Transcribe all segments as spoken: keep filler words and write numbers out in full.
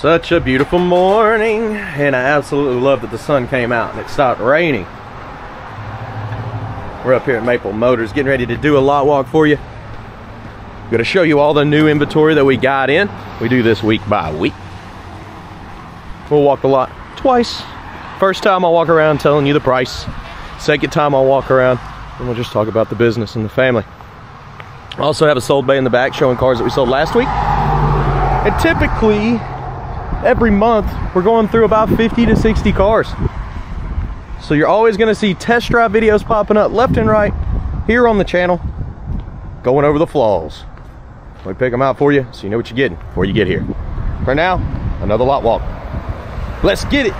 Such a beautiful morning, and I absolutely love that the sun came out and it stopped raining. We're up here at Maple Motors getting ready to do a lot walk for you. I'm going to show you all the new inventory that we got in. We do this week by week. We'll walk the lot twice. First time I'll walk around telling you the price. Second time I'll walk around and we'll just talk about the business and the family. I also have a sold bay in the back showing cars that we sold last week. And typically, every month we're going through about fifty to sixty cars, so you're always going to see test drive videos popping up left and right here on the channel, going over the flaws. We pick them out for you so you know what you're getting before you get here. For now, another lot walk. Let's get it.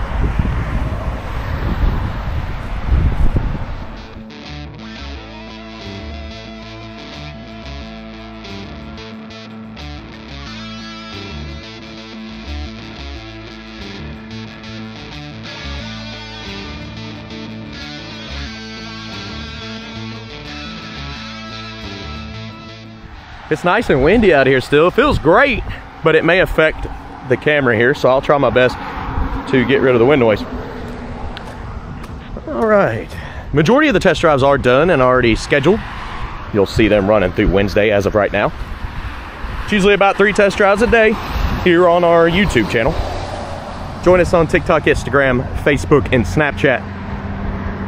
It's nice and windy out here still. It feels great, but it may affect the camera here, so I'll try my best to get rid of the wind noise. All right. Majority of the test drives are done and already scheduled. You'll see them running through Wednesday as of right now. It's usually about three test drives a day here on our YouTube channel. Join us on TikTok, Instagram, Facebook, and Snapchat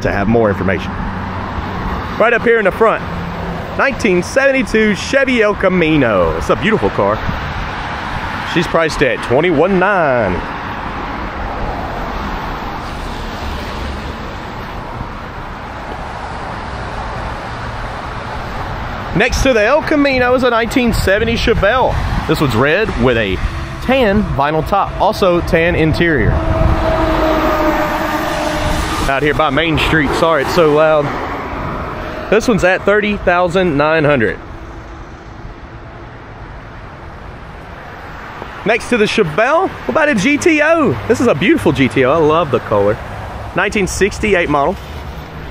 to have more information. Right up here in the front, nineteen seventy-two Chevy El Camino. It's a beautiful car. She's priced at twenty-one nine. Next to the El Camino is a nineteen seventy Chevelle. This one's red with a tan vinyl top, also tan interior. Out here by Main Street. Sorry, it's so loud. This one's at thirty thousand nine hundred dollars. Next to the Chevelle, what about a G T O? This is a beautiful G T O. I love the color. nineteen sixty-eight model.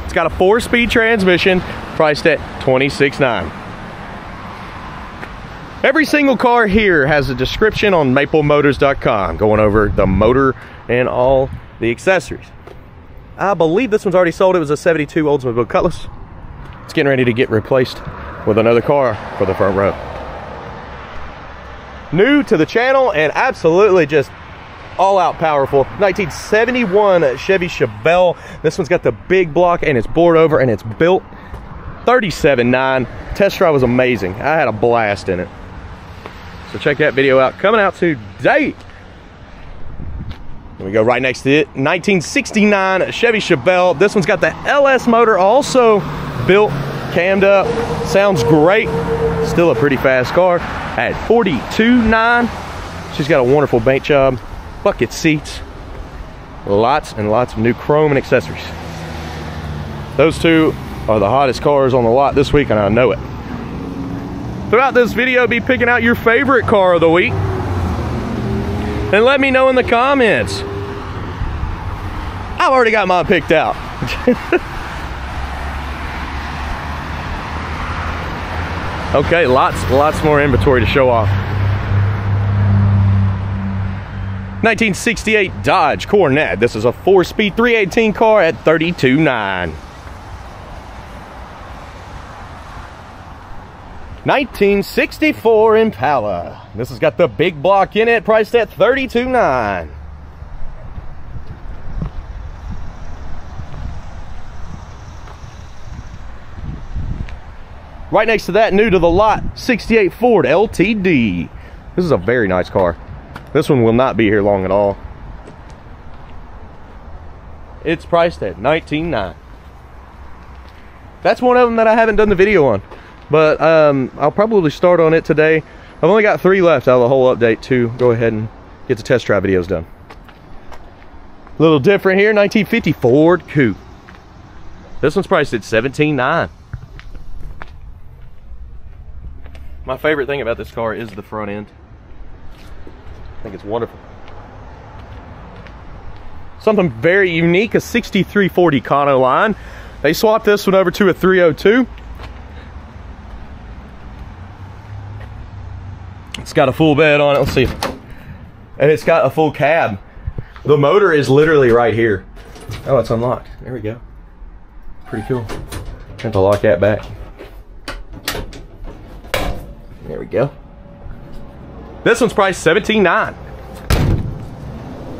It's got a four-speed transmission, priced at twenty-six nine. Every single car here has a description on maple motors dot com, going over the motor and all the accessories. I believe this one's already sold. It was a seventy-two Oldsmobile Cutlass. It's getting ready to get replaced with another car for the front row. New to the channel and absolutely just all out powerful, nineteen seventy-one Chevy Chevelle. This one's got the big block and it's bored over and it's built thirty-seven nine. Test drive was amazing. I had a blast in it. So check that video out, coming out today. We go right next to it, nineteen sixty-nine Chevy Chevelle. This one's got the L S motor, also built, cammed up, sounds great. Still a pretty fast car at forty-two nine. She's got a wonderful paint job, bucket seats, lots and lots of new chrome and accessories. Those two are the hottest cars on the lot this week, and I know it. Throughout this video, be picking out your favorite car of the week, and let me know in the comments. I've already got mine picked out. Okay, lots, lots more inventory to show off. nineteen sixty-eight Dodge Corvette. This is a four-speed three eighteen car at thirty-two nine. nineteen sixty-four Impala. This has got the big block in it, priced at thirty-two nine. Right next to that, new to the lot, sixty-eight Ford L T D. This is a very nice car. This one will not be here long at all. It's priced at nineteen nine. That's one of them that I haven't done the video on, but um, I'll probably start on it today. I've only got three left out of the whole update to go ahead and get the test drive videos done. A little different here, nineteen fifty Ford Coupe. This one's priced at seventeen nine. My favorite thing about this car is the front end. I think it's wonderful. Something very unique, a sixty-three Ford Econoline. They swapped this one over to a three oh two. It's got a full bed on it. Let's see. and it's got a full cab. The motor is literally right here. Oh, it's unlocked. There we go. Pretty cool. Have to lock that back. There we go. This one's priced seventeen nine,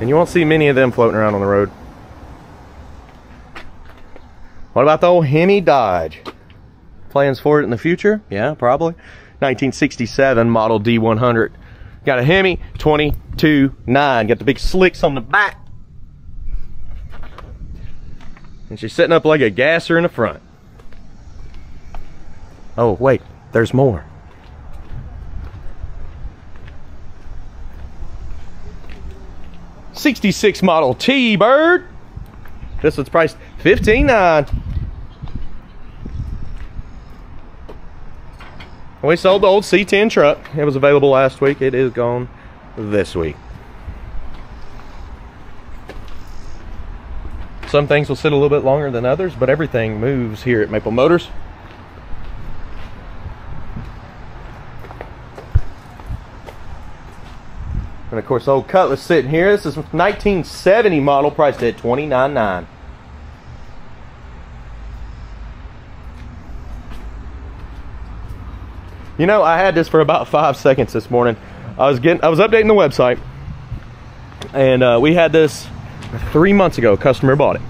and you won't see many of them floating around on the road. What about the old Hemi Dodge? Plans for it in the future? Yeah, probably. nineteen sixty-seven model D one hundred. Got a Hemi twenty-two nine. Got the big slicks on the back. And she's sitting up like a gasser in the front. Oh, wait, there's more. sixty-six model T-Bird. This one's priced fifteen nine. We sold the old C ten truck. It was available last week. It is gone this week. Some things will sit a little bit longer than others, but everything moves here at Maple Motors. And of course, the old Cutlass sitting here. This is a nineteen seventy model, priced at twenty-nine nine. You know, I had this for about five seconds this morning. I was getting, I was updating the website, and uh, we had this three months ago. A customer bought it,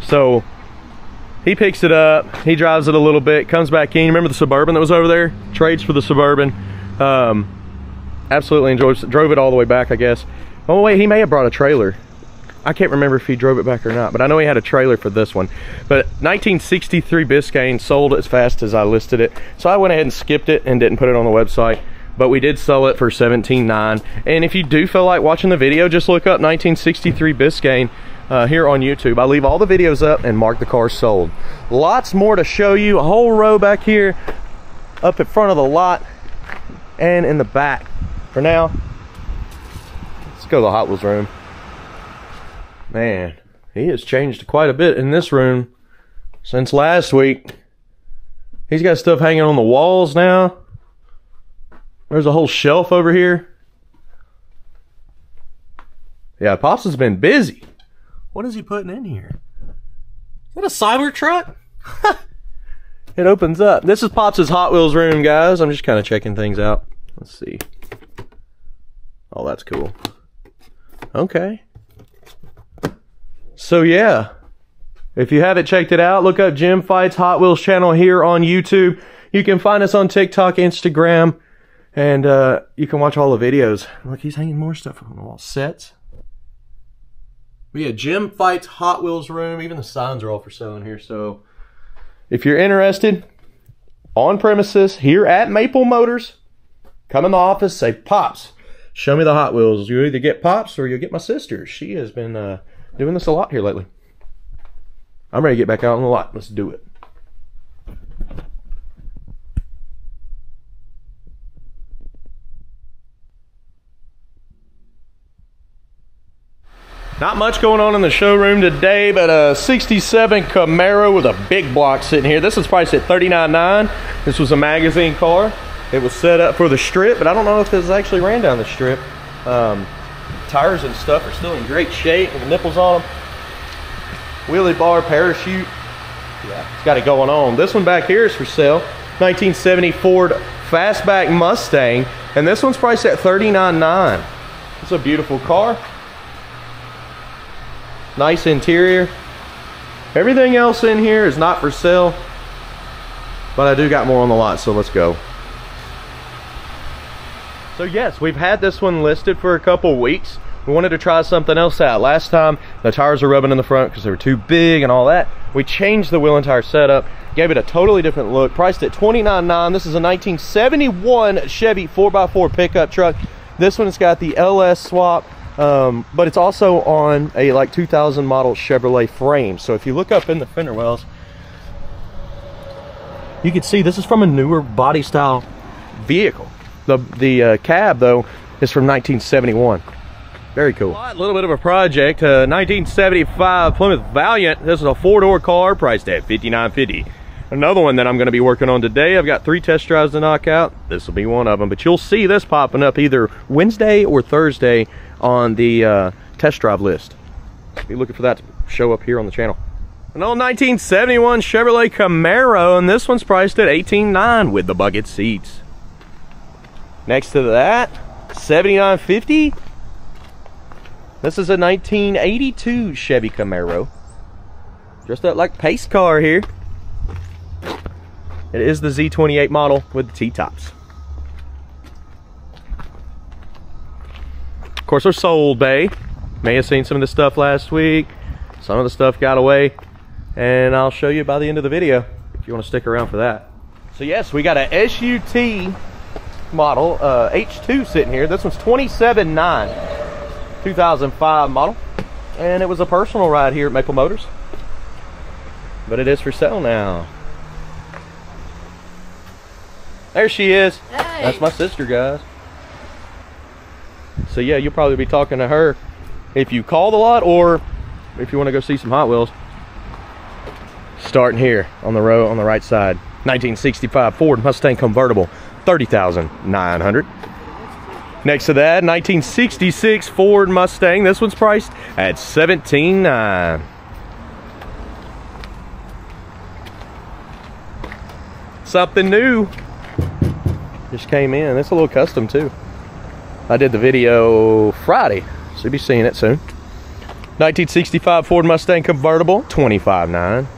so he picks it up, he drives it a little bit, comes back in. Remember the Suburban that was over there? Trades for the Suburban. Um, absolutely enjoyed. Drove it all the way back, I guess. Oh wait, he may have brought a trailer. I can't remember if he drove it back or not, but I know he had a trailer for this one. But nineteen sixty-three Biscayne, sold as fast as I listed it, so I went ahead and skipped it and didn't put it on the website. But we did sell it for seventeen nine. And if you do feel like watching the video, just look up nineteen sixty-three Biscayne uh, here on YouTube. I leave all the videos up and mark the car sold. Lots more to show you. A whole row back here, up in front of the lot, and in the back. For now, let's go to the Hot Wheels room. Man, he has changed quite a bit in this room since last week. He's got stuff hanging on the walls now. There's a whole shelf over here. Yeah, Pops has been busy. What is he putting in here? Is that a Cybertruck? It opens up. This is Pops' Hot Wheels room, guys. I'm just kind of checking things out. Let's see. Oh, that's cool. Okay. So yeah, if you haven't checked it out, look up Jim Fights Hot Wheels channel here on YouTube. You can find us on TikTok, Instagram, and uh, you can watch all the videos. Look, he's hanging more stuff on the wall. Sets. But yeah, Jim Fights Hot Wheels room. Even the signs are all for sale in here. So if you're interested, on premises here at Maple Motors, come in the office, say, Pops, show me the Hot Wheels. You either get Pops or you'll get my sister. She has been... Uh, doing this a lot here lately. I'm ready to get back out on the lot. Let's do it. Not much going on in the showroom today, but a sixty-seven Camaro with a big block sitting here. This is priced at thirty-nine nine. This was a magazine car. It was set up for the strip, but I don't know if this actually ran down the strip. Um, Tires and stuff are still in great shape with nipples on them. Wheelie bar, parachute. Yeah, it's got it going on. This one back here is for sale. nineteen seventy Ford Fastback Mustang. And this one's priced at thirty-nine nine. It's a beautiful car. Nice interior. Everything else in here is not for sale. But I do got more on the lot, so let's go. So yes, we've had this one listed for a couple weeks. We wanted to try something else out. Last time, the tires were rubbing in the front because they were too big and all that. We changed the wheel and tire setup, gave it a totally different look. Priced at twenty-nine nine. This is a nineteen seventy-one Chevy four by four pickup truck. This one's got the L S swap, um, but it's also on a like two thousand model Chevrolet frame. So if you look up in the fender wells, you can see this is from a newer body style vehicle. The, the uh, cab, though, is from nineteen seventy-one. Very cool. A little bit of a project. Uh, nineteen seventy-five Plymouth Valiant. This is a four-door car priced at fifty-nine fifty. Another one that I'm going to be working on today. I've got three test drives to knock out. This will be one of them. But you'll see this popping up either Wednesday or Thursday on the uh, test drive list. Be looking for that to show up here on the channel. An old nineteen seventy-one Chevrolet Camaro, and this one's priced at eighteen nine with the bucket seats. Next to that, seventy-nine fifty. This is a nineteen eighty-two Chevy Camaro. Dressed up like pace car here. It is the Z twenty-eight model with the T-tops. Of course, there's Sold Bay. May have seen some of this stuff last week. Some of the stuff got away. And I'll show you by the end of the video if you want to stick around for that. So yes, we got a S U T model, uh, H two sitting here. This one's twenty-seven nine, two thousand five model. And it was a personal ride here at Maple Motors. But it is for sale now. There she is. Hey. That's my sister, guys. So yeah, you'll probably be talking to her if you call the lot or if you want to go see some Hot Wheels. Starting here on the row on the right side. nineteen sixty-five Ford Mustang convertible, thirty thousand nine hundred dollars. Next to that, nineteen sixty-six Ford Mustang. This one's priced at seventeen nine. Something new just came in. It's a little custom too. I did the video Friday, so you'll be seeing it soon. nineteen sixty-five Ford Mustang convertible, twenty-five nine.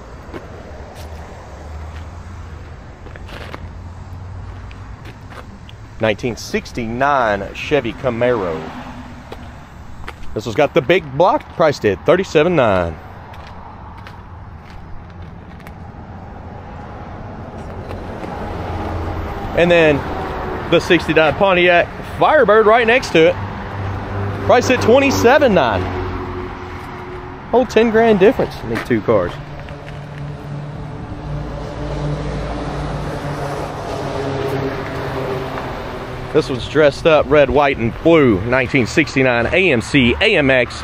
nineteen sixty-nine Chevy Camaro. This one's got the big block, priced at thirty-seven nine. And then the sixty-nine Pontiac Firebird right next to it. Priced at twenty-seven nine. Whole ten grand difference in these two cars. This one's dressed up red, white, and blue. nineteen sixty-nine A M C A M X.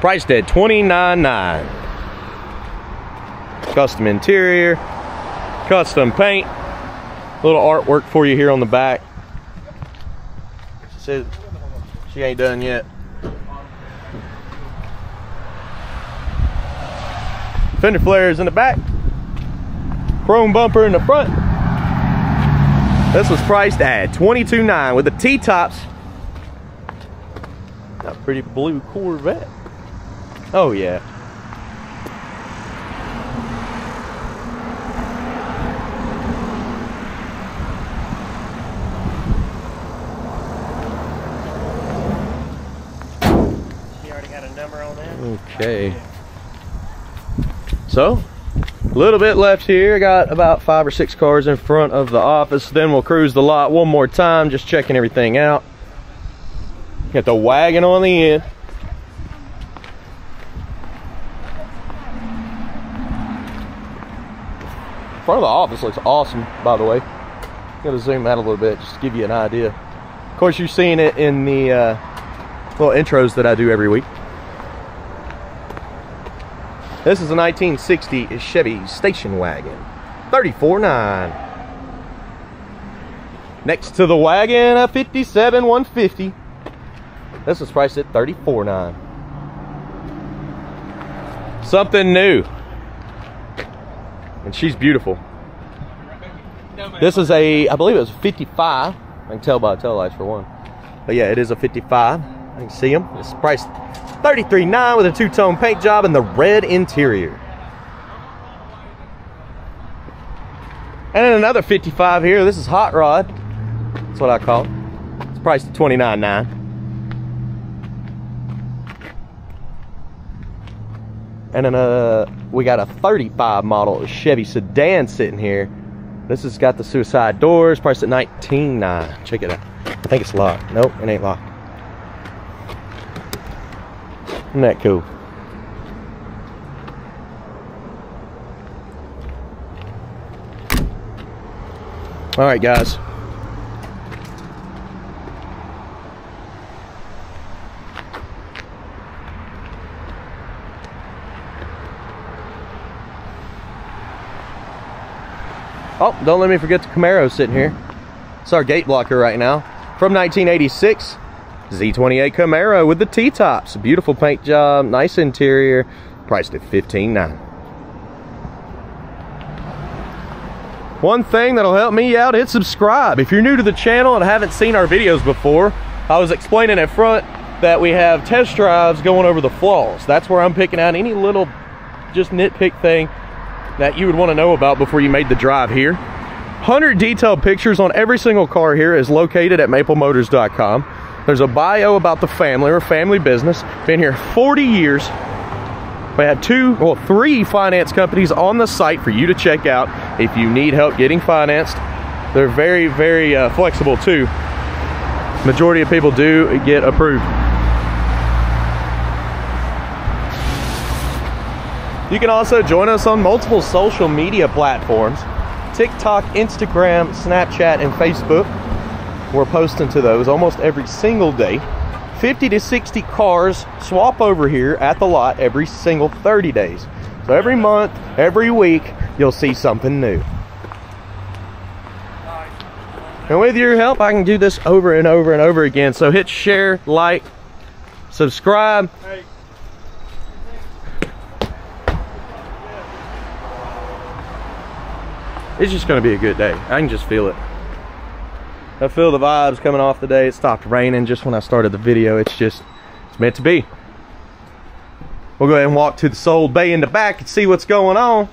Priced at twenty-nine nine. Custom interior. Custom paint. Little artwork for you here on the back. She said she ain't done yet. Fender flares in the back. Chrome bumper in the front. This was priced at twenty-two nine with the T-tops. That pretty blue Corvette. Oh yeah. Okay, so a little bit left here. I got about five or six cars in front of the office, then we'll cruise the lot one more time, just checking everything out. Got the wagon on the end. Front of the office looks awesome, by the way. Gotta zoom out a little bit just to give you an idea. Of course, you've seen it in the uh, little intros that I do every week. This is a nineteen sixty Chevy station wagon, thirty-four nine. Next to the wagon, a fifty-seven one fifty. This is priced at thirty-four nine. Something new. And she's beautiful. This is a, I believe it was a fifty-five. I can tell by the taillights for one. But yeah, it is a fifty-five. I can see them. It's priced thirty-three nine with a two-tone paint job and the red interior. And then another fifty-five here. This is Hot Rod. That's what I call it. It's priced at twenty-nine nine. And then uh, we got a thirty-five model Chevy sedan sitting here. This has got the suicide doors, priced at nineteen nine. Check it out. I think it's locked. Nope, it ain't locked. Isn't that cool? All right, guys. Oh, don't let me forget the Camaro sitting here. It's our gate blocker right now. From nineteen eighty-six. Z twenty-eight Camaro with the T-tops. Beautiful paint job, nice interior, priced at fifteen nine. One thing that'll help me out is subscribe. If you're new to the channel and haven't seen our videos before, I was explaining at front that we have test drives going over the flaws. That's where I'm picking out any little just nitpick thing that you would want to know about before you made the drive here. one hundred detailed pictures on every single car here is located at maple motors dot com. There's a bio about the family or family business. Been here forty years. We have two, well, three finance companies on the site for you to check out if you need help getting financed. They're very, very uh, flexible too. Majority of people do get approved. You can also join us on multiple social media platforms. TikTok, Instagram, Snapchat, and Facebook. We're posting to those almost every single day. fifty to sixty cars swap over here at the lot every single thirty days. So every month, every week, you'll see something new. And with your help, I can do this over and over and over again. So hit share, like, subscribe. Hey. It's just gonna be a good day. I can just feel it. I feel the vibes coming off the day. It stopped raining just when I started the video. It's just, it's meant to be. We'll go ahead and walk to the Sold Bay in the back and see what's going on.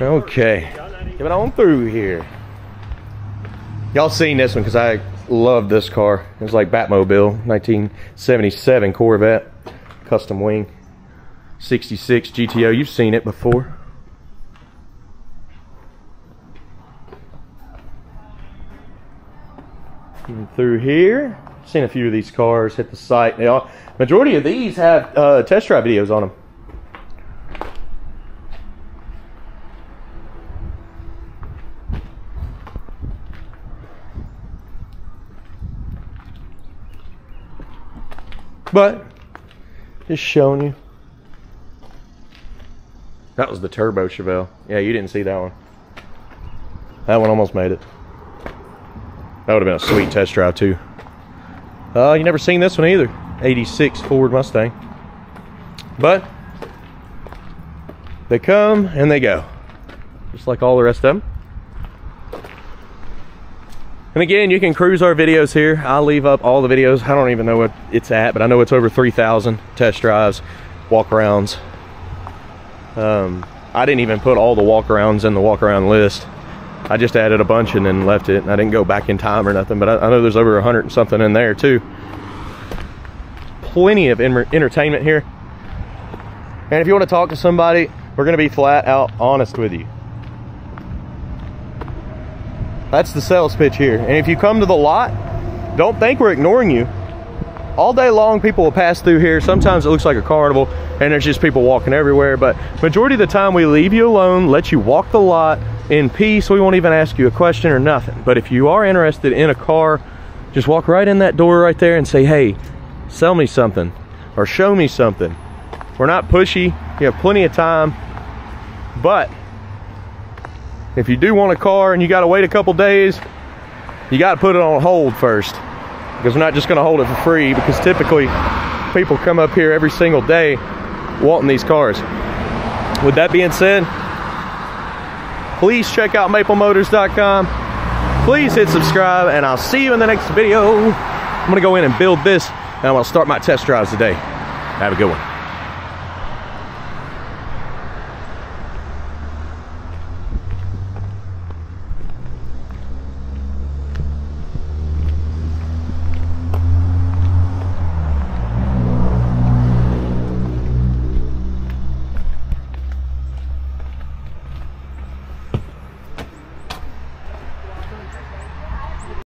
Okay, coming on through here. Y'all seen this one because I love this car. It was like Batmobile, nineteen seventy-seven Corvette, custom wing, sixty-six G T O. You've seen it before. Even through here, seen a few of these cars hit the site. They all, majority of these have uh, test drive videos on them. But just showing you. That was the turbo Chevelle. Yeah, you didn't see that one. That one almost made it. That would have been a sweet test drive too. Uh, you never seen this one either. eighty-six Ford Mustang. But they come and they go. Just like all the rest of them. And again, you can cruise our videos here. I'll leave up all the videos. I don't even know what it's at, but I know it's over three thousand test drives, walk arounds. Um, I didn't even put all the walk arounds in the walk around list. I just added a bunch and then left it. And I didn't go back in time or nothing, but I, I know there's over a hundred and something in there too. Plenty of entertainment here. And if you want to talk to somebody, we're going to be flat out honest with you. That's the sales pitch here. And if you come to the lot, don't think we're ignoring you. All day long, people will pass through here. Sometimes it looks like a carnival and there's just people walking everywhere. But majority of the time we leave you alone, let you walk the lot in peace. We won't even ask you a question or nothing. But if you are interested in a car, just walk right in that door right there and say, hey, sell me something or show me something. We're not pushy. You have plenty of time. But if you do want a car and you got to wait a couple days, you got to put it on hold first, because we're not just going to hold it for free, because typically people come up here every single day wanting these cars. With that being said, please check out maple motors dot com. Please hit subscribe, and I'll see you in the next video. I'm going to go in and build this, and I'm going to start my test drives today. Have a good one.